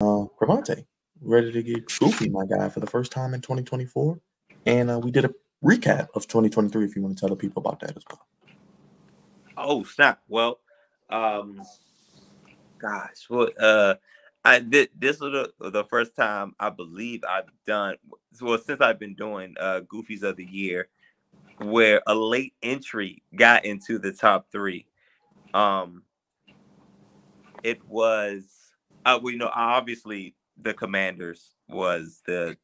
Crevonte, ready to get goofy, my guy, for the first time in 2024. And we did a recap of 2023, if you want to tell the people about that as well. Oh, snap. Well, gosh, well, I did, this was the first time I believe I've done, well, since I've been doing Goofy's of the Year, where a late entry got into the top three. It was, well, you know, obviously the Commanders was the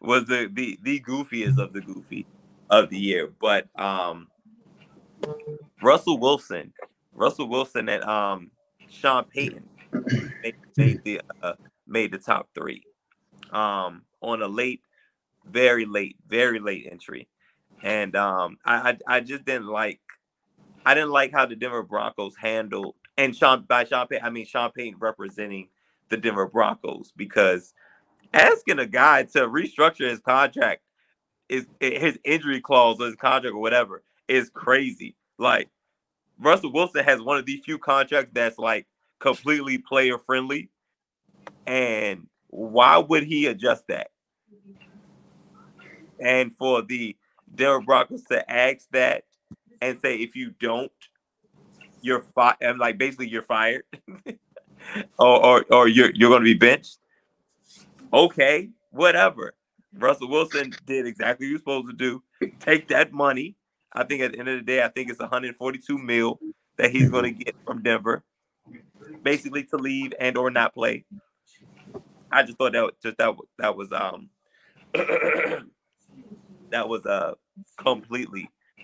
was the goofiest of the Goofy of the Year, but Russell Wilson and Sean Payton made the top three on a very late entry. And I just didn't like, I didn't like how the Denver Broncos handled, and Sean Payton representing the Denver Broncos, because asking a guy to restructure his contract, is his injury clause or his contract or whatever, is crazy. Like, Russell Wilson has one of these few contracts that's like completely player friendly, and why would he adjust that? And for the Denver Broncos to ask that and say, if you don't, you're fired. Like, basically, you're fired, or you're going to be benched. Okay, whatever. Russell Wilson did exactly what he was supposed to do. Take that money. I think at the end of the day, I think it's $142 million that he's going to get from Denver, basically to leave and or not play. I just thought that was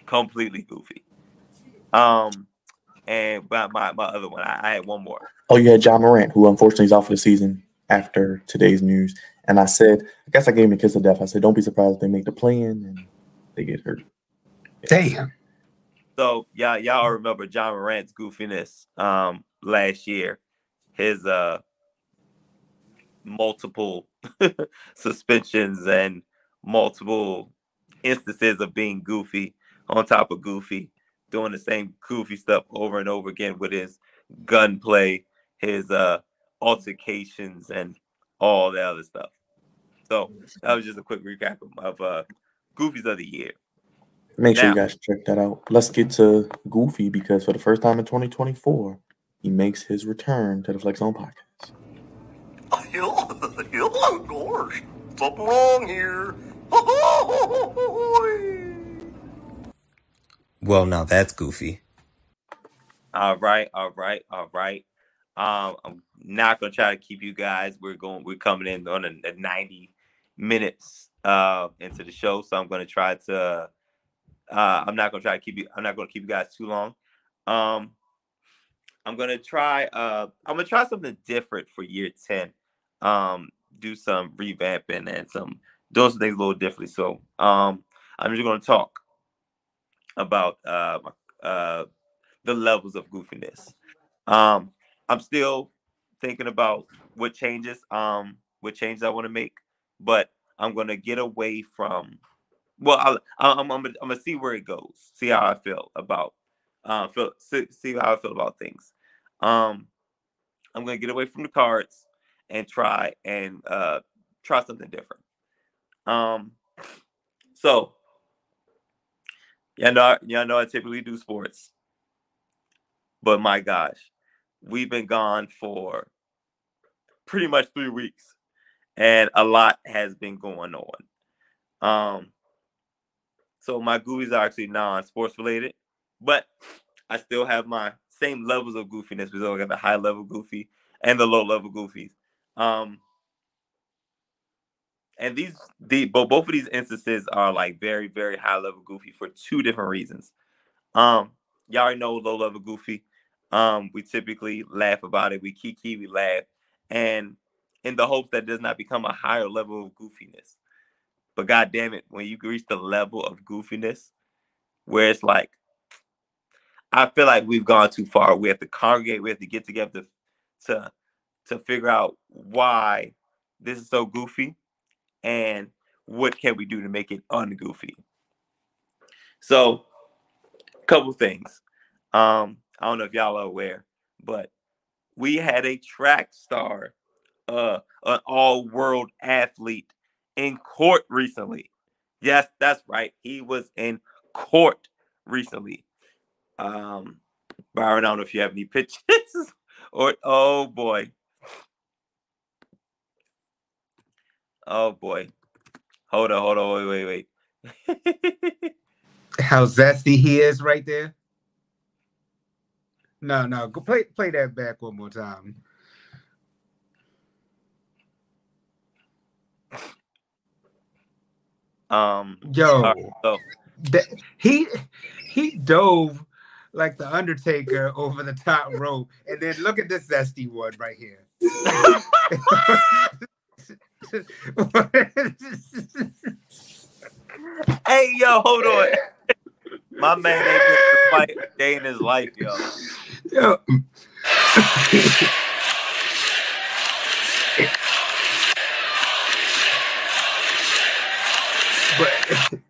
completely goofy. And my other one, I had one more. Oh yeah, John Morant, who unfortunately is out for the season after today's news. And I said, I guess I gave him a kiss of death. I said, don't be surprised if they make the play-in and they get hurt. Damn. So y'all all remember John Morant's goofiness last year. His multiple suspensions and multiple instances of being goofy on top of goofy, doing the same goofy stuff over and over again with his gunplay, his altercations, and all the other stuff. So that was just a quick recap of Goofy's of the Year. Make sure you guys check that out. Let's get to Goofy, because for the first time in 2024, he makes his return to the Flex Zone Podcast. Oh, gosh. Something wrong here. Well, now that's goofy. All right. I'm not gonna try to keep you guys. We're coming in on a 90 minutes into the show, so I'm gonna try to. I'm not gonna try to keep you. I'm not gonna keep you guys too long. I'm gonna try. I'm gonna try something different for year 10. Do some revamping and some doing some things a little differently. So I'm just gonna talk about the levels of goofiness. I'm still thinking about what changes I want to make, but I'm gonna get away from. Well, I'm gonna see where it goes. See how I feel about see how I feel about things. I'm gonna get away from the cards and try something different. So. Y'all know I typically do sports, but my gosh, we've been gone for pretty much 3 weeks, and a lot has been going on. So my goofies are actually non-sports related, but I still have my same levels of goofiness. We still got the high-level goofy and the low-level goofies. And both of these instances are like very, very high level goofy for two different reasons. Y'all already know low level goofy. We typically laugh about it. We kiki, we laugh, and in the hope that it does not become a higher level of goofiness. But God damn it, when you reach the level of goofiness where it's like, I feel like we've gone too far. We have to congregate. We have to get together to figure out why this is so goofy. And what can we do to make it ungoofy? So, a couple things. I don't know if y'all are aware, but we had a track star an all-world athlete in court recently. Yes, that's right. He was in court recently. Byron, I don't know if you have any pictures. Or oh boy. Oh boy. Hold on, wait. How zesty he is right there. No, go play that back one more time. He dove like the Undertaker over the top rope, and then look at this zesty one right here. Hey, yo, hold on. My man ain't been to fight a day in his life, yo. But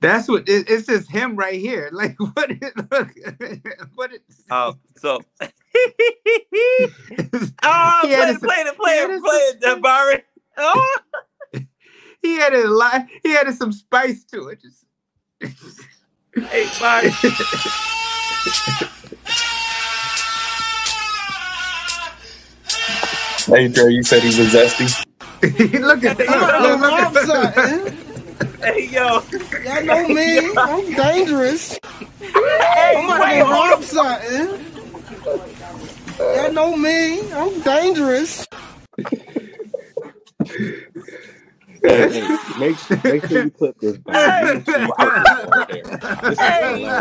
that's what it's just him right here. Like what is so play it, Byron. Oh. He had a lot. He had some spice to it. Just hey, Byron. Hey, Dre, you said he was zesty. Look at that. Hey, yo. Y'all know me. Yo. I'm dangerous. Hey, I'm out here on something. Y'all know me. I'm dangerous. Hey, make sure you clip this. Hey,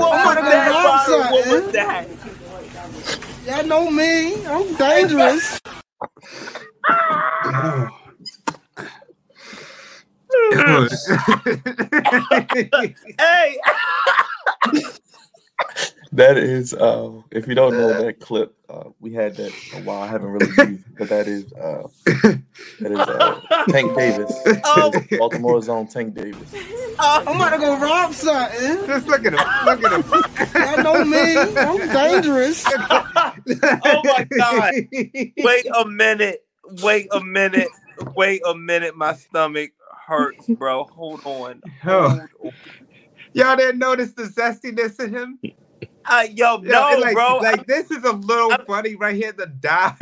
what was that? Y'all know me. I'm dangerous. Hey, that is if you don't know that clip, we had that a while. I haven't really used it, but that is Tank Davis. Oh. Baltimore's own Tank Davis. I'm about to go rob something. Just look at him. Look at him. Y'all know me. I'm dangerous. Oh my God! Wait a minute. My stomach hurts, bro. Hold on. Y'all didn't notice the zestiness in him? No, bro. Like, this is a little funny right here, the dive.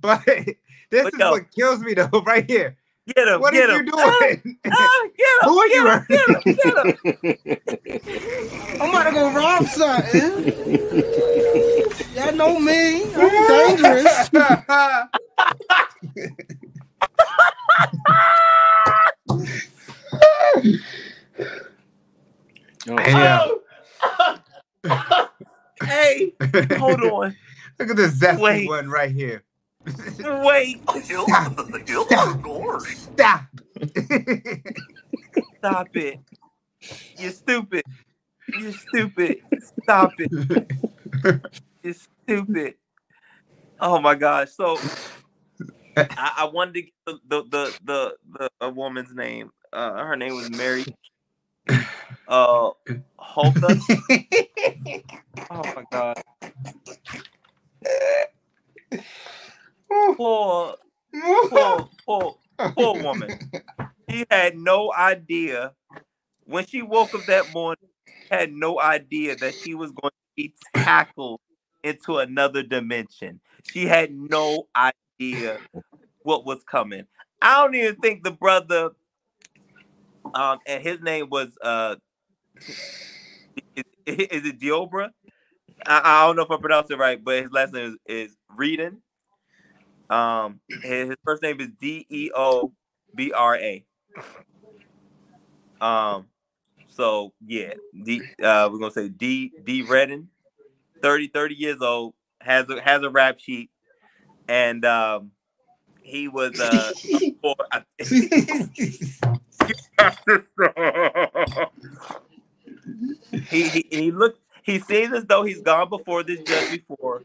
But this is what kills me, though, right here. Get him. What are you doing? Get him. I'm about to go rob something. Y'all know me. I'm dangerous. Hey, hold on. Look at this zesty one right here. Wait. Stop. Stop it. You're stupid. Stop it. You're stupid. Oh my gosh. So I wanted to get the woman's name. Her name was Mary. Holta. Oh my God. Poor woman. She had no idea when she woke up that morning. Had no idea that she was going to be tackled into another dimension. She had no idea what was coming. I don't even think the brother. And his name was is it Deobra? I don't know if I pronounced it right, but his last name is Redden. His first name is Deobra. So yeah, we're gonna say D Redden, 30 years old, has a rap sheet, and he was he looked. He seems as though he's gone before this judge before,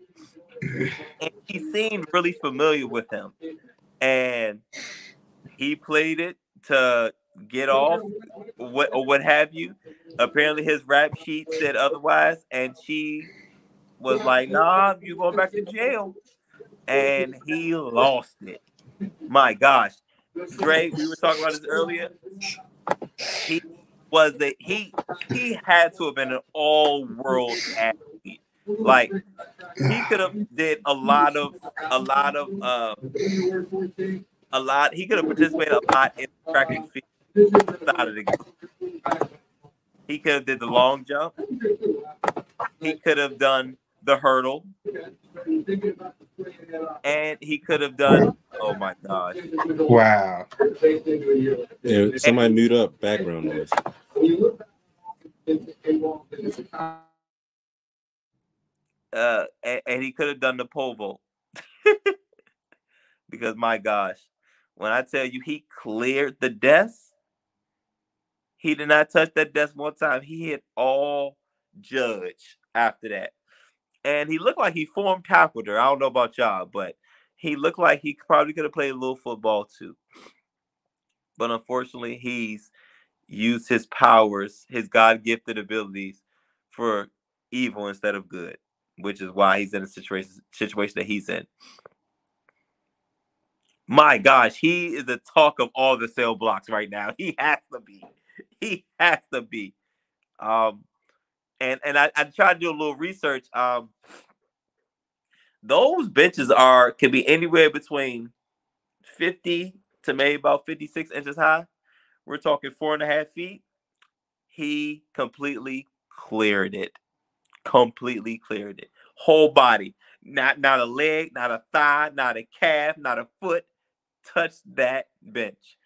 and he seemed really familiar with him. And he played it to get off, what have you. Apparently, his rap sheet said otherwise, and she was like, "Nah, you going back to jail." And he lost it. My gosh. Dre, we were talking about this earlier. He had to have been an all-world athlete. Like, he could have did a lot. He could have participated a lot in the track and field side of the game. He could have did the long jump. He could have done the hurdle. And he could have done, oh my gosh. Wow. Yeah, somebody mute up background noise. And he could have done the pole vault. Because my gosh, when I tell you he cleared the desk, he did not touch that desk one time. He hit all judge after that. And he looked like he formed tackled her. I don't know about y'all, but he looked like he probably could have played a little football too. But unfortunately, he's used his powers, his God-gifted abilities for evil instead of good, which is why he's in the situation that he's in. My gosh, he is the talk of all the cell blocks right now. He has to be. He has to be. And I tried to do a little research. Those benches can be anywhere between 50 to maybe about 56 inches high. We're talking 4.5 feet. He completely cleared it. Completely cleared it. Whole body. Not a leg, not a thigh, not a calf, not a foot. Touched that bench.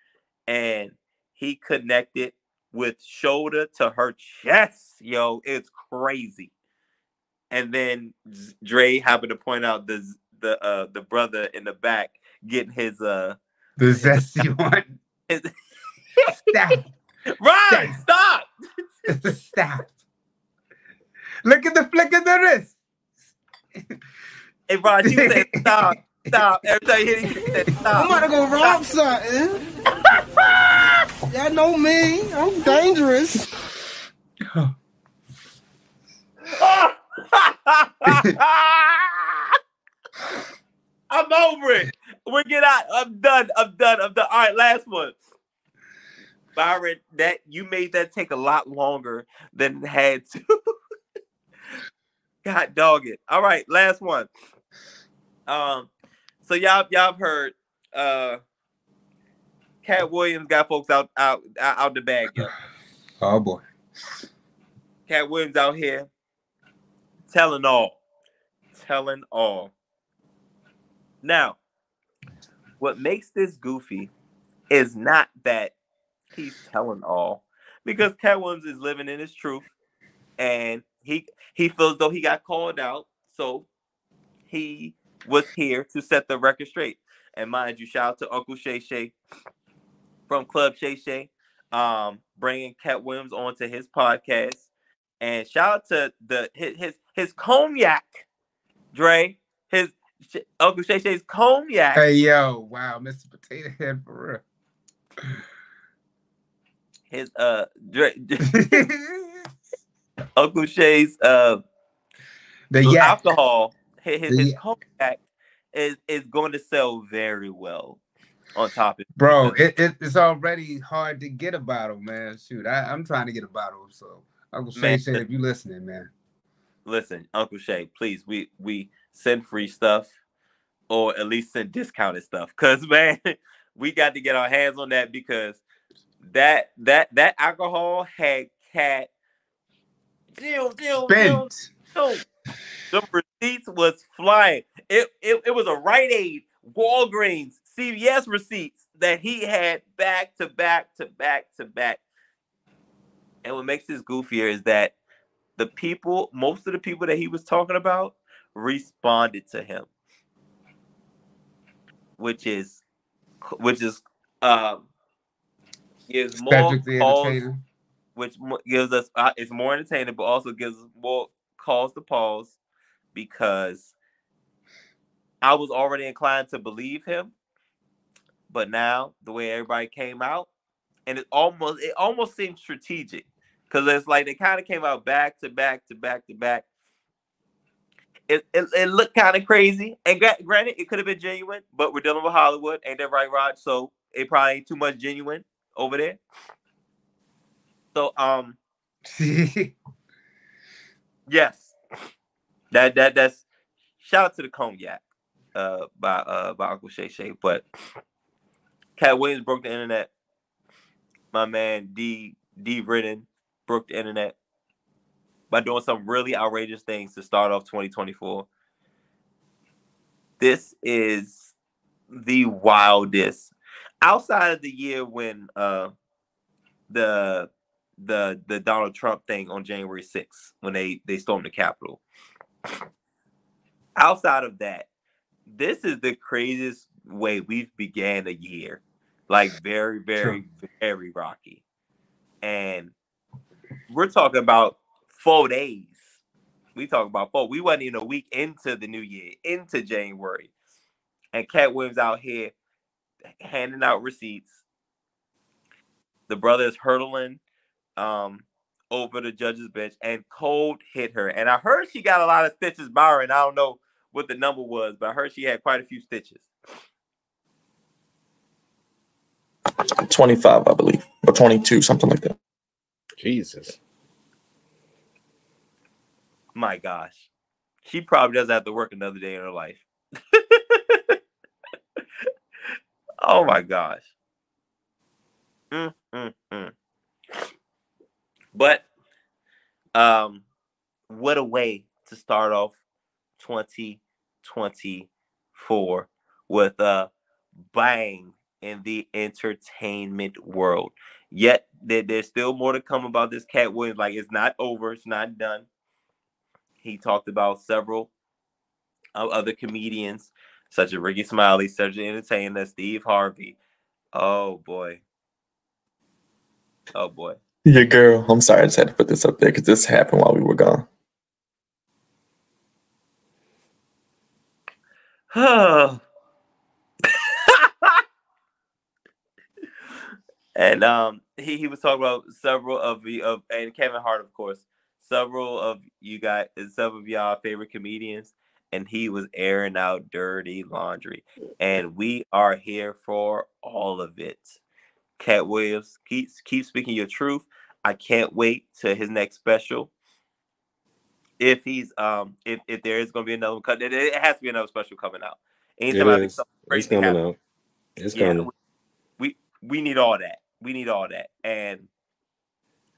And he connected with shoulder to her chest. Yo, it's crazy. And then Dre happened to point out the brother in the back getting his the zesty one. Stop. Right, stop. Stop. Look at the flick of the wrist. Hey, Rod, you said stop, stop. Every time you hit it, you said stop. I'm about to go rob something. Y'all know me. I'm dangerous. I'm over it. We're getting out. I'm done. All right, last one. Byron, that you made that take a lot longer than it had to. God dog it. All right, last one. So y'all heard Katt Williams got folks out the bag. Yo. Oh boy. Katt Williams out here telling all. Now, what makes this goofy is not that he's telling all, because Katt Williams is living in his truth, and he feels though he got called out, so he was here to set the record straight. And mind you, shout out to Uncle Shay Shay from Club Shay Shay, bringing Katt Williams onto his podcast. And shout out to his cognac, Dre. His Uncle Shay Shay's cognac. Hey yo, wow, Mr. Potato Head for real. His Dre. Uncle Shay's alcohol, his cognac is going to sell very well on top of it. Bro, it's already hard to get a bottle, man. Shoot, I'm trying to get a bottle, so Uncle Shay said, if you listening, man. Listen, Uncle Shay, please, we send free stuff, or at least send discounted stuff, because, man, we got to get our hands on that, because that alcohol had Katt. The receipts was flying. It was a Rite Aid, Walgreens, CBS receipts that he had back to back. And what makes this goofier is that most of the people that he was talking about responded to him, which is more cause, which gives us it's more entertaining, but also gives us more cause to pause, because I was already inclined to believe him, but now the way everybody came out, and it almost seems strategic, because it's like they kind of came out back to back to back to back, It looked kind of crazy. And granted, it could have been genuine, but we're dealing with Hollywood. Ain't that right, Rod? So it probably ain't too much genuine over there. So, yes, that's shout out to the cognac, by Uncle Shay Shay. But Katt Williams broke the internet. My man D Redden broke the internet by doing some really outrageous things to start off 2024. This is the wildest. Outside of the year when the Donald Trump thing on January 6th, when they stormed the Capitol. Outside of that, this is the craziest way we've began a year. Like, very, very, very rocky. And we're talking about 4 days. We talk about four. We wasn't even a week into the new year, into January. And Katt Williams out here handing out receipts. The brother is hurtling over the judge's bench, and cold hit her. And I heard she got a lot of stitches, Byron. I don't know what the number was, but I heard she had quite a few stitches. 25, I believe, or 22, something like that. Jesus. My gosh. She probably doesn't have to work another day in her life. Oh, my gosh. But what a way to start off 2024 with a bang in the entertainment world. Yet there's still more to come about this Katt Williams. Like, it's not over. It's not done. He talked about several other comedians, such as Ricky Smiley, such as the entertainer, Steve Harvey. Oh, boy. Oh, boy. Your girl. I'm sorry. I just had to put this up there because this happened while we were gone. And he was talking about several of the and Kevin Hart, of course, several of y'all favorite comedians, and he was airing out dirty laundry, and we are here for all of it. Katt Williams, keep speaking your truth. I can't wait to his next special. If he's if there is gonna be another one, it has to be another special coming out. Anytime I think something crazy happens, coming out. It's coming. Yeah, we need all that. We need all that, and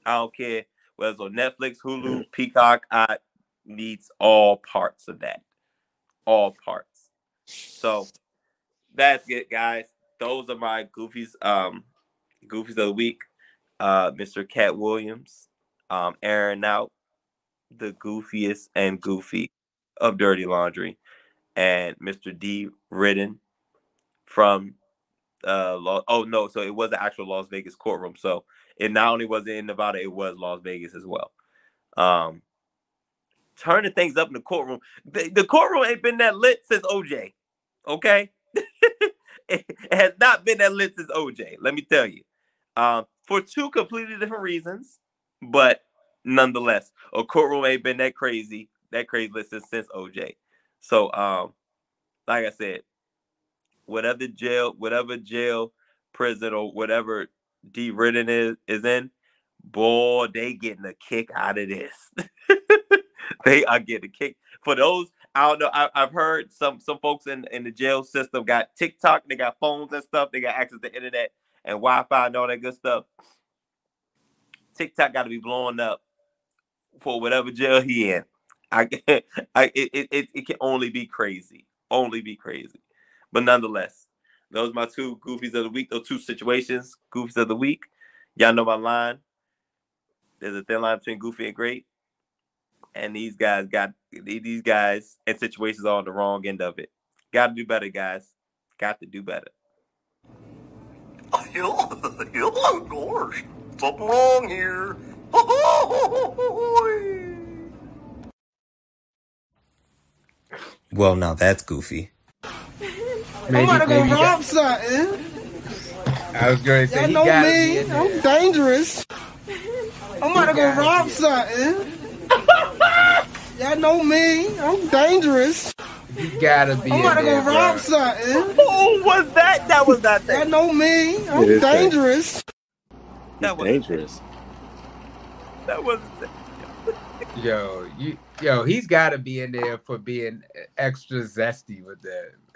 I don't care whether it's on Netflix, Hulu, Peacock. I needs all parts of that, all parts. So that's it, guys. Those are my Goofies of the week. Mr. Katt Williams, airing out the goofiest and goofy of dirty laundry, and Mr. D. Redden from so it was the actual Las Vegas courtroom. So it not only was it in Nevada, it was Las Vegas as well. Turning things up in the courtroom. The courtroom ain't been that lit since OJ. Okay. It has not been that lit since OJ, let me tell you. For two completely different reasons, but nonetheless, a courtroom ain't been that crazy lit since OJ. So, like I said, whatever jail, prison, or whatever D. Redden is in, boy, they getting a kick out of this. They are getting a kick. For those, I don't know. I've heard some folks in the jail system got TikTok. They got phones and stuff. They got access to internet and Wi-Fi and all that good stuff. TikTok got to be blowing up for whatever jail he in. It can only be crazy. But nonetheless, those are my two Goofies of the week. Those two situations, Goofies of the week. Y'all know my line. There's a thin line between goofy and great. And these guys and situations are on the wrong end of it. Got to do better, guys. Got to do better. Oh, gosh. Something wrong here. Well, now that's goofy. Maybe, I'm about to go rob something. I was going to say, you know me. I'm dangerous. I'm about to go rob something. Y'all know me. I'm dangerous. You gotta be. I'm about to go rob something. Who was that? That was that thing. Y'all know me. I'm dangerous. That was dangerous. That was. Yo, he's gotta be in there for being extra zesty with that.